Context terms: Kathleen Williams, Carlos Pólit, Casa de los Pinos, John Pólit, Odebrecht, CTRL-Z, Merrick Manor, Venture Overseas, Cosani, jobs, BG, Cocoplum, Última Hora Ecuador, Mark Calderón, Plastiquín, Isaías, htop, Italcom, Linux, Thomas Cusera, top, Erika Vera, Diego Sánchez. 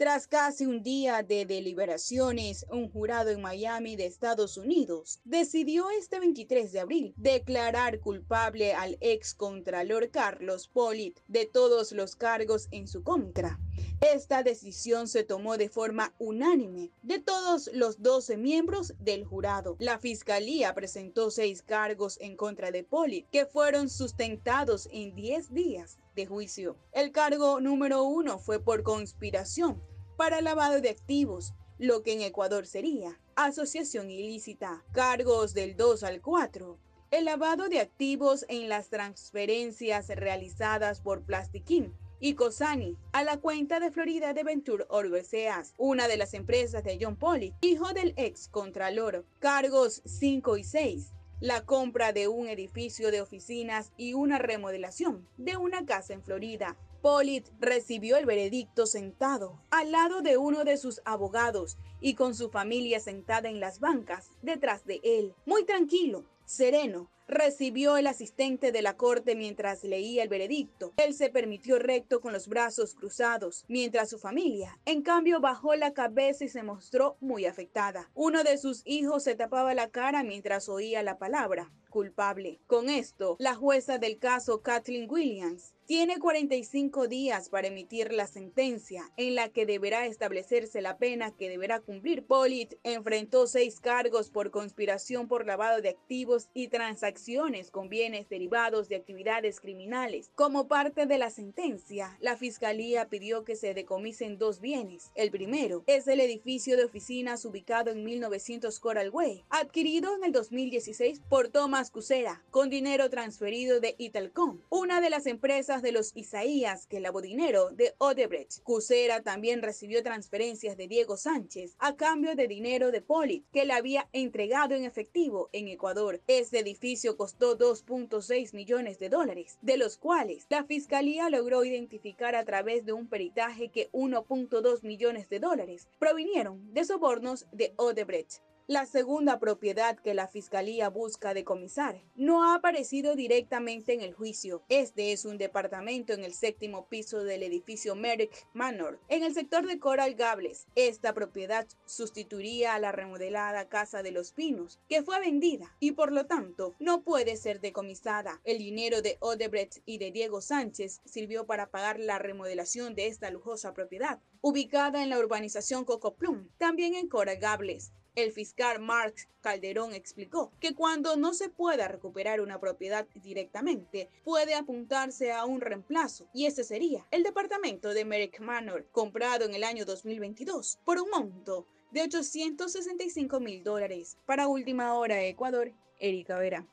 Tras casi un día de deliberaciones, un jurado en Miami de Estados Unidos decidió este 23 de abril declarar culpable al excontralor Carlos Pólit de todos los cargos en su contra. Esta decisión se tomó de forma unánime de todos los 12 miembros del jurado. La fiscalía presentó 6 cargos en contra de Pólit, que fueron sustentados en 10 días de juicio. El cargo número 1 fue por conspiración para lavado de activos, lo que en Ecuador sería asociación ilícita. Cargos del 2 al 4. El lavado de activos en las transferencias realizadas por Plastiquín y Cosani a la cuenta de Florida de Venture Overseas, una de las empresas de John Pólit, hijo del ex contralor. Cargos 5 y 6. La compra de un edificio de oficinas y una remodelación de una casa en Florida. Pólit recibió el veredicto sentado al lado de uno de sus abogados y con su familia sentada en las bancas detrás de él. Muy tranquilo, sereno, recibió el asistente de la corte mientras leía el veredicto. Él se permitió recto con los brazos cruzados, mientras su familia, en cambio, bajó la cabeza y se mostró muy afectada. Uno de sus hijos se tapaba la cara mientras oía la palabra culpable. Con esto, la jueza del caso, Kathleen Williams, tiene 45 días para emitir la sentencia en la que deberá establecerse la pena que deberá cumplir. Pólit enfrentó 6 cargos por conspiración por lavado de activos y transacciones con bienes derivados de actividades criminales. Como parte de la sentencia, la fiscalía pidió que se decomisen 2 bienes. El primero es el edificio de oficinas ubicado en 1900 Coral Way, adquirido en el 2016 por Thomas Cusera, con dinero transferido de Italcom, una de las empresas de los Isaías que lavó dinero de Odebrecht. Cusera también recibió transferencias de Diego Sánchez a cambio de dinero de Pólit, que le había entregado en efectivo en Ecuador. Este edificio costó $2.6 millones, de los cuales la fiscalía logró identificar a través de un peritaje que $1.2 millones provinieron de sobornos de Odebrecht. La segunda propiedad que la fiscalía busca decomisar no ha aparecido directamente en el juicio. Este es un departamento en el 7º piso del edificio Merrick Manor, en el sector de Coral Gables. Esta propiedad sustituiría a la remodelada Casa de los Pinos, que fue vendida y por lo tanto no puede ser decomisada. El dinero de Odebrecht y de Diego Sánchez sirvió para pagar la remodelación de esta lujosa propiedad, ubicada en la urbanización Cocoplum, también en Coral Gables. El fiscal Mark Calderón explicó que cuando no se pueda recuperar una propiedad directamente, puede apuntarse a un reemplazo, y ese sería el departamento de Merrick Manor, comprado en el año 2022 por un monto de $865.000. Para Última Hora Ecuador, Erika Vera.